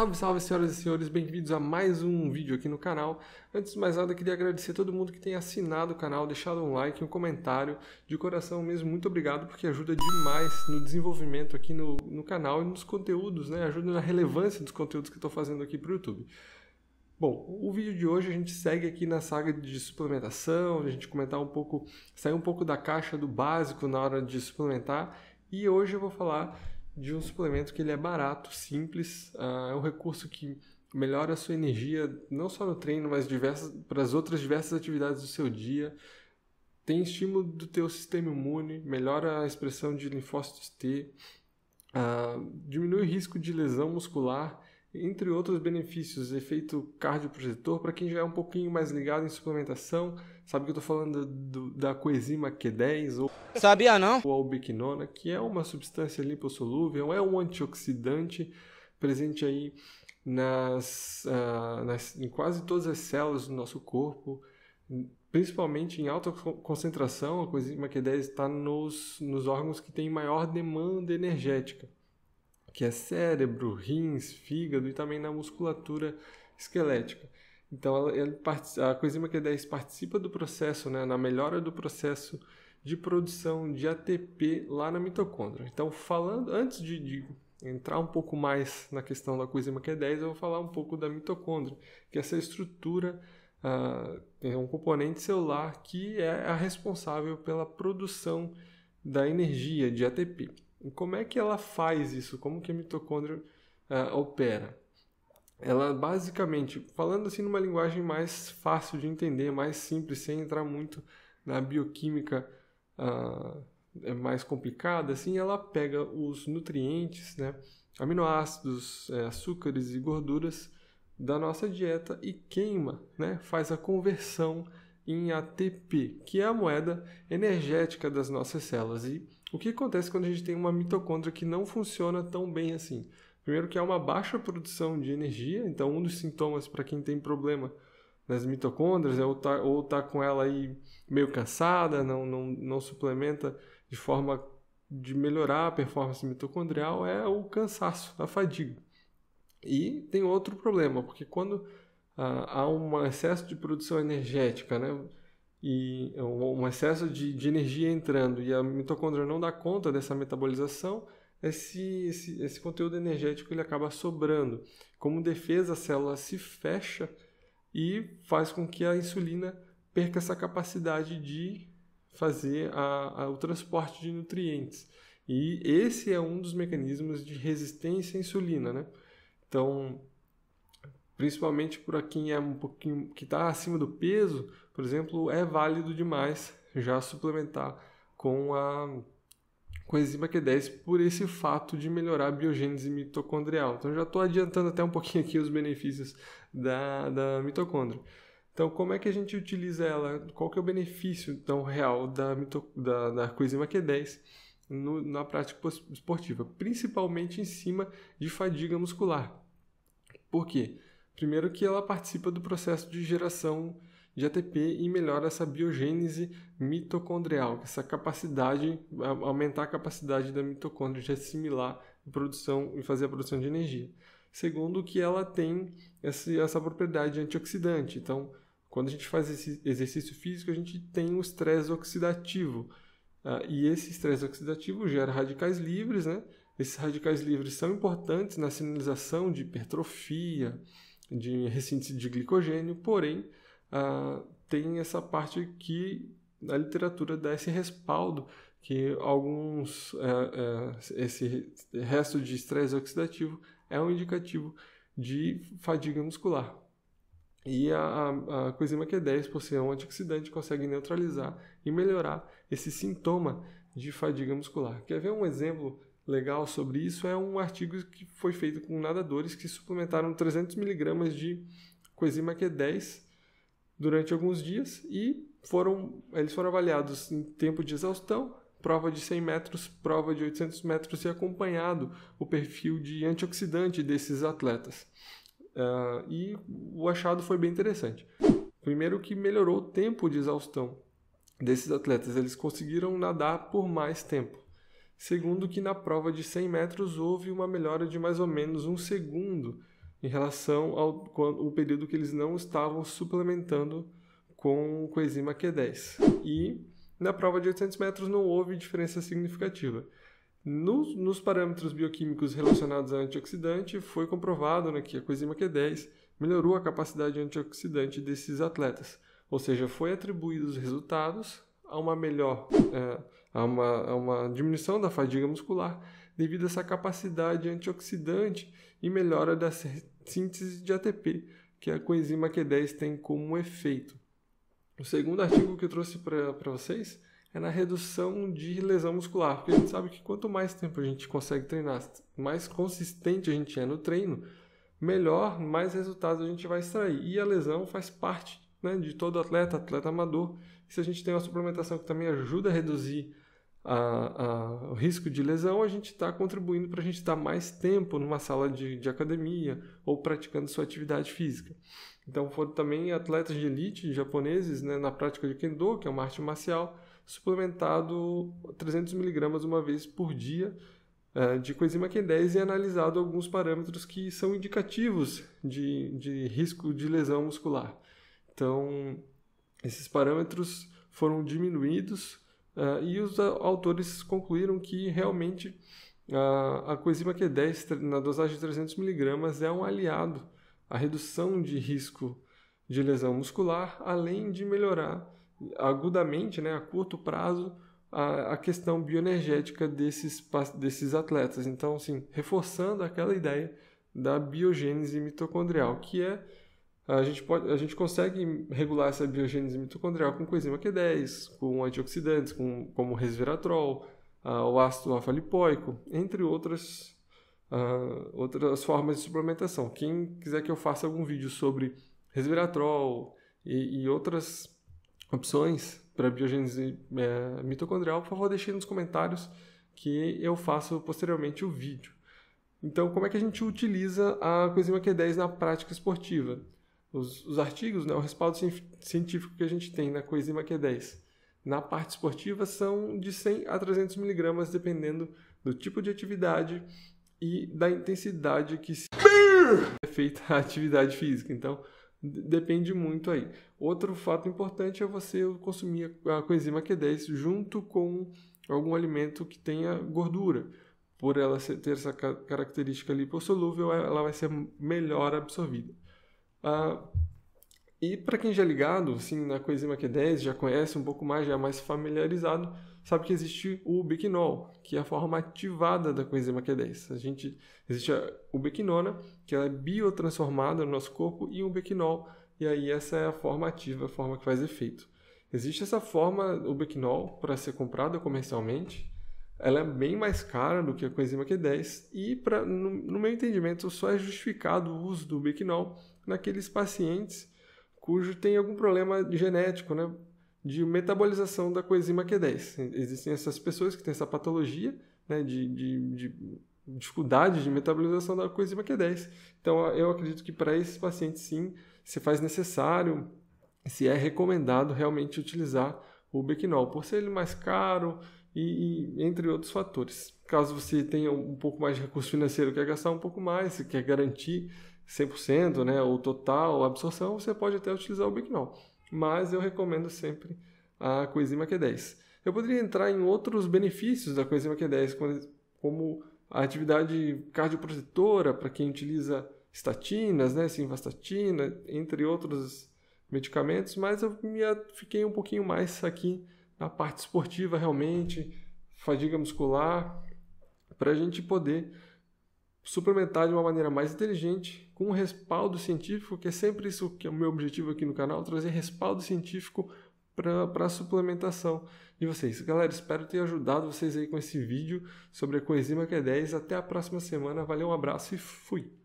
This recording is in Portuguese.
Salve, salve, senhoras e senhores, bem-vindos a mais um vídeo aqui no canal. Antes de mais nada, queria agradecer a todo mundo que tem assinado o canal, deixado um like, um comentário, de coração mesmo, muito obrigado, porque ajuda demais no desenvolvimento aqui no canal e nos conteúdos, né? Ajuda na relevância dos conteúdos que eu estou fazendo aqui para o YouTube. Bom, o vídeo de hoje a gente segue aqui na saga de suplementação, a gente comentar um pouco, sair um pouco da caixa do básico na hora de suplementar, e hoje eu vou falar de um suplemento que ele é barato, simples, é um recurso que melhora a sua energia, não só no treino, mas para as outras diversas atividades do seu dia. Tem estímulo do teu sistema imune, melhora a expressão de linfócitos T, diminui o risco de lesão muscular, entre outros benefícios, efeito cardioprotetor. Para quem já é um pouquinho mais ligado em suplementação, sabe que eu estou falando da coenzima Q10 ou... Sabia não? Ou a ubiquinona, que é uma substância lipossolúvel, é um antioxidante presente aí em quase todas as células do nosso corpo, principalmente em alta concentração. A coenzima Q10 está nos órgãos que têm maior demanda energética, que é cérebro, rins, fígado e também na musculatura esquelética. Então a coenzima Q10 participa do processo, né, na melhora do processo de produção de ATP lá na mitocôndria. Então, antes de entrar um pouco mais na questão da coenzima Q10, eu vou falar um pouco da mitocôndria, que é essa estrutura, é um componente celular que é a responsável pela produção da energia de ATP. E como é que ela faz isso? Como que a mitocôndria opera? Ela basicamente, falando assim numa linguagem mais fácil de entender, mais simples, sem entrar muito na bioquímica é mais complicada, assim, ela pega os nutrientes, né, aminoácidos, açúcares e gorduras da nossa dieta e queima, né, faz a conversão em ATP, que é a moeda energética das nossas células. E o que acontece quando a gente tem uma mitocôndria que não funciona tão bem assim? Primeiro que há uma baixa produção de energia, então um dos sintomas para quem tem problema nas mitocôndrias, ou tá com ela aí meio cansada, não suplementa de forma de melhorar a performance mitocondrial, é o cansaço, a fadiga. E tem outro problema, porque quando há um excesso de produção energética, né, e um excesso de energia entrando, e a mitocôndria não dá conta dessa metabolização, esse conteúdo energético ele acaba sobrando. Como defesa, a célula se fecha e faz com que a insulina perca essa capacidade de fazer o transporte de nutrientes. E esse é um dos mecanismos de resistência à insulina, né? Então, principalmente para quem é um pouquinho que está acima do peso, por exemplo, é válido demais já suplementar com a coenzima Q10 por esse fato de melhorar a biogênese mitocondrial. Então já estou adiantando até um pouquinho aqui os benefícios da mitocôndria. Então como é que a gente utiliza ela? Qual que é o benefício então real da coenzima Q10 na prática esportiva? Principalmente em cima de fadiga muscular. Por quê? Primeiro que ela participa do processo de geração de ATP e melhora essa biogênese mitocondrial, essa capacidade, aumentar a capacidade da mitocôndria de assimilar e fazer a produção de energia. Segundo, que ela tem essa propriedade antioxidante. Então, quando a gente faz esse exercício físico, a gente tem um estresse oxidativo. E esse estresse oxidativo gera radicais livres, né? Esses radicais livres são importantes na sinalização de hipertrofia, de ressíntese de glicogênio, porém, tem essa parte que a literatura dá esse respaldo, que esse resto de estresse oxidativo é um indicativo de fadiga muscular. E a coenzima Q10, por ser um antioxidante, consegue neutralizar e melhorar esse sintoma de fadiga muscular. Quer ver um exemplo legal sobre isso? É um artigo que foi feito com nadadores que suplementaram 300 mg de coenzima Q10 durante alguns dias, e eles foram avaliados em tempo de exaustão, prova de 100 metros, prova de 800 metros, e acompanhado o perfil de antioxidante desses atletas. E o achado foi bem interessante. Primeiro que melhorou o tempo de exaustão desses atletas, eles conseguiram nadar por mais tempo. Segundo que na prova de 100 metros houve uma melhora de mais ou menos um segundo em relação ao período que eles não estavam suplementando com coenzima Q10. E na prova de 800 metros não houve diferença significativa. Nos parâmetros bioquímicos relacionados a antioxidante, foi comprovado, né, que a coenzima Q10 melhorou a capacidade antioxidante desses atletas. Ou seja, foi atribuído os resultados a uma melhor, a uma diminuição da fadiga muscular devido a essa capacidade antioxidante e melhora da síntese de ATP, que a coenzima Q10 tem como efeito. O segundo artigo que eu trouxe para vocês é na redução de lesão muscular, porque a gente sabe que quanto mais tempo a gente consegue treinar, mais consistente a gente é no treino, melhor, mais resultados a gente vai extrair. E a lesão faz parte, né, de todo atleta amador. Se a gente tem uma suplementação que também ajuda a reduzir o risco de lesão, a gente está contribuindo para a gente estar mais tempo numa sala de academia ou praticando sua atividade física. Então foram também atletas de elite japoneses, né, na prática de Kendo, que é uma arte marcial, suplementado 300 mg uma vez por dia de coenzima Q10 e analisado alguns parâmetros que são indicativos de risco de lesão muscular. Então esses parâmetros foram diminuídos e os autores concluíram que realmente a coenzima Q10 na dosagem de 300 mg é um aliado à redução de risco de lesão muscular, além de melhorar agudamente, né, a curto prazo, a questão bioenergética desses atletas. Então, assim, reforçando aquela ideia da biogênese mitocondrial, que é a gente consegue regular essa biogênese mitocondrial com coenzima Q10, com antioxidantes, como resveratrol, o ácido alfa-lipoico, entre outras formas de suplementação. Quem quiser que eu faça algum vídeo sobre resveratrol e outras opções para biogênese mitocondrial, por favor, deixem nos comentários que eu faço posteriormente o vídeo. Então, como é que a gente utiliza a coenzima Q10 na prática esportiva? Os artigos, né, o respaldo científico que a gente tem na coenzima Q10 na parte esportiva são de 100 a 300 mg, dependendo do tipo de atividade e da intensidade que se é feita a atividade física. Então, depende muito aí. Outro fato importante é você consumir a coenzima Q10 junto com algum alimento que tenha gordura. Por ela ter essa característica lipossolúvel, ela vai ser melhor absorvida. E para quem já é ligado assim, na coenzima Q10, já conhece um pouco mais, já é mais familiarizado, sabe que existe o ubiquinol, que é a forma ativada da coenzima Q10. Existe a ubiquinona, que ela é biotransformada no nosso corpo, e o ubiquinol, e aí essa é a forma ativa, a forma que faz efeito. Existe essa forma ubiquinol para ser comprada comercialmente, ela é bem mais cara do que a coenzima Q10, e no meu entendimento só é justificado o uso do ubiquinol naqueles pacientes cujo tem algum problema genético, né, de metabolização da coenzima Q10. Existem essas pessoas que têm essa patologia, né, de dificuldade de metabolização da coenzima Q10. Então, eu acredito que para esses pacientes, sim, se faz necessário, se é recomendado realmente utilizar o ubiquinol, por ser ele mais caro e entre outros fatores. Caso você tenha um pouco mais de recurso financeiro, quer gastar um pouco mais, se quer garantir 100%, né, ou total absorção, você pode até utilizar o ubiquinol. Mas eu recomendo sempre a coenzima Q10. Eu poderia entrar em outros benefícios da coenzima Q10, como a atividade cardioprotetora, para quem utiliza estatinas, né, simvastatina, entre outros medicamentos, mas eu fiquei um pouquinho mais aqui na parte esportiva realmente, fadiga muscular, para a gente poder suplementar de uma maneira mais inteligente, com um respaldo científico, que é sempre isso que é o meu objetivo aqui no canal, trazer respaldo científico para a suplementação de vocês. Galera, espero ter ajudado vocês aí com esse vídeo sobre a coenzima Q10. Até a próxima semana, valeu, um abraço e fui!